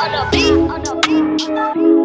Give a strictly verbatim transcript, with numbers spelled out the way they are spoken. on the beat, on the beat, on the beat.